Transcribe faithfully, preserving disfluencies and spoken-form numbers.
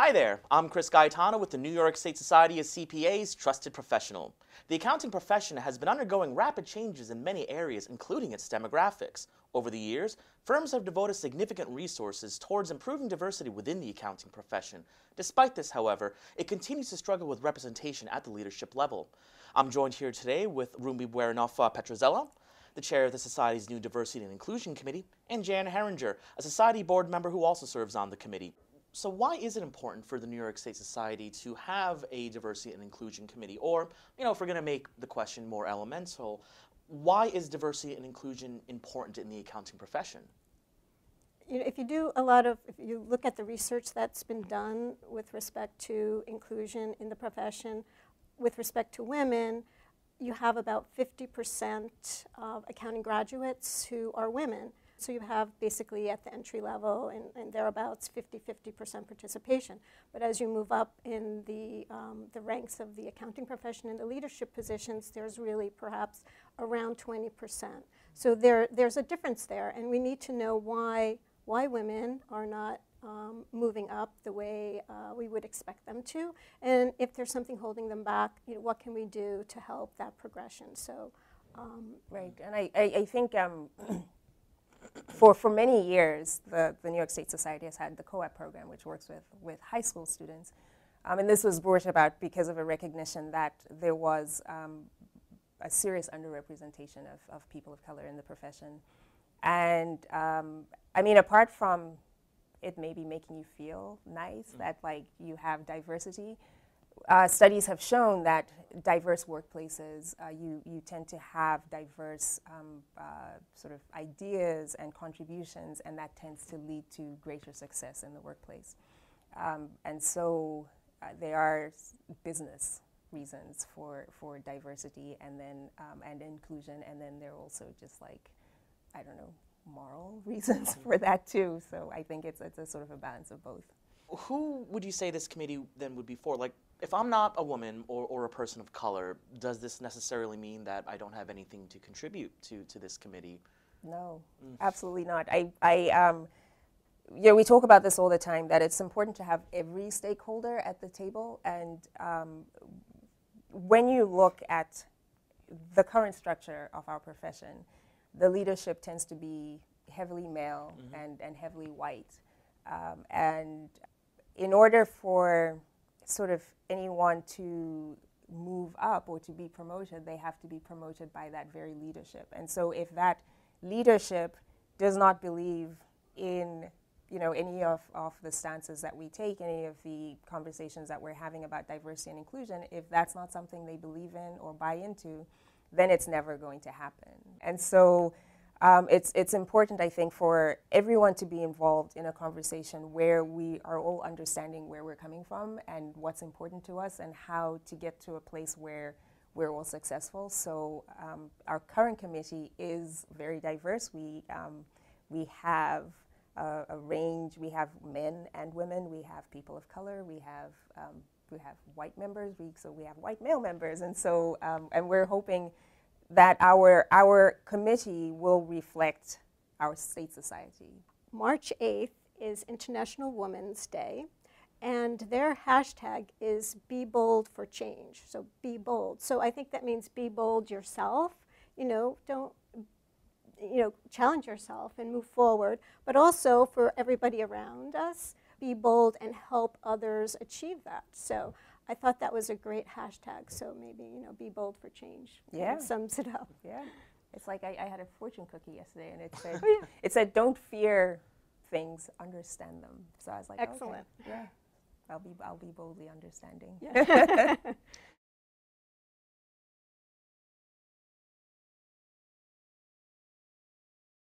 Hi there, I'm Chris Gaetano with the New York State Society of C P As Trusted Professional. The accounting profession has been undergoing rapid changes in many areas, including its demographics. Over the years, firms have devoted significant resources towards improving diversity within the accounting profession. Despite this, however, it continues to struggle with representation at the leadership level. I'm joined here today with Rumbi Bwerinofa-Petrozzello, the chair of the Society's new Diversity and Inclusion Committee, and Jan Herringer, a Society board member who also serves on the committee. So why is it important for the New York State Society to have a Diversity and Inclusion Committee? Or, you know, if we're going to make the question more elemental, why is diversity and inclusion important in the accounting profession? You know, if you do a lot of, if you look at the research that's been done with respect to inclusion in the profession, with respect to women, you have about fifty percent of accounting graduates who are women. So you have basically at the entry level and, and thereabouts fifty fifty percent participation. But as you move up in the, um, the ranks of the accounting profession and the leadership positions, there's really perhaps around twenty percent. So there, there's a difference there, and we need to know why, why women are not um, moving up the way uh, we would expect them to. And if there's something holding them back, you know, what can we do to help that progression? So, um, right, and I, I, I think um, For, for many years, the, the New York State Society has had the co-op program, which works with, with high school students. Um, and this was brought about because of a recognition that there was um, a serious underrepresentation of, of people of color in the profession. And um, I mean, apart from it maybe making you feel nice, mm-hmm. that like you have diversity, uh, studies have shown that diverse workplaces, uh, you, you tend to have diverse um, uh, sort of ideas and contributions, and that tends to lead to greater success in the workplace. Um, and so uh, there are business reasons for, for diversity and then um, and inclusion, and then there are also just like, I don't know, moral reasons for that too. So I think it's, it's a sort of a balance of both. Who would you say this committee then would be for? Like, if I'm not a woman or, or a person of color, does this necessarily mean that I don't have anything to contribute to, to this committee? No, mm. absolutely not. I, I um, you know, we talk about this all the time, that it's important to have every stakeholder at the table. And um, when you look at the current structure of our profession, the leadership tends to be heavily male, mm-hmm. and, and heavily white. Um, and in order for sort of anyone to move up or to be promoted, they have to be promoted by that very leadership. And so if that leadership does not believe in, you know, any of, of the stances that we take, any of the conversations that we're having about diversity and inclusion, if that's not something they believe in or buy into, then it's never going to happen. And so Um, it's, it's important, I think, for everyone to be involved in a conversation where we are all understanding where we're coming from and what's important to us and how to get to a place where we're all successful. So um, our current committee is very diverse. We, um, we have a, a range. We have men and women. We have people of color. We have, um, we have white members. We, so we have white male members. And so um, and we're hoping that our, our committee will reflect our state society. March eighth is International Women's Day, and their hashtag is Be Bold for Change, so be bold. So I think that means be bold yourself, you know, don't, you know, challenge yourself and move forward, but also for everybody around us, be bold and help others achieve that. So I thought that was a great hashtag, so maybe, you know, be bold for change. Yeah. It sums it up. Yeah. It's like I, I had a fortune cookie yesterday, and it said, oh, yeah. it said, don't fear things, understand them. So I was like, excellent. Okay, yeah, I'll be, I'll be boldly understanding. Yeah.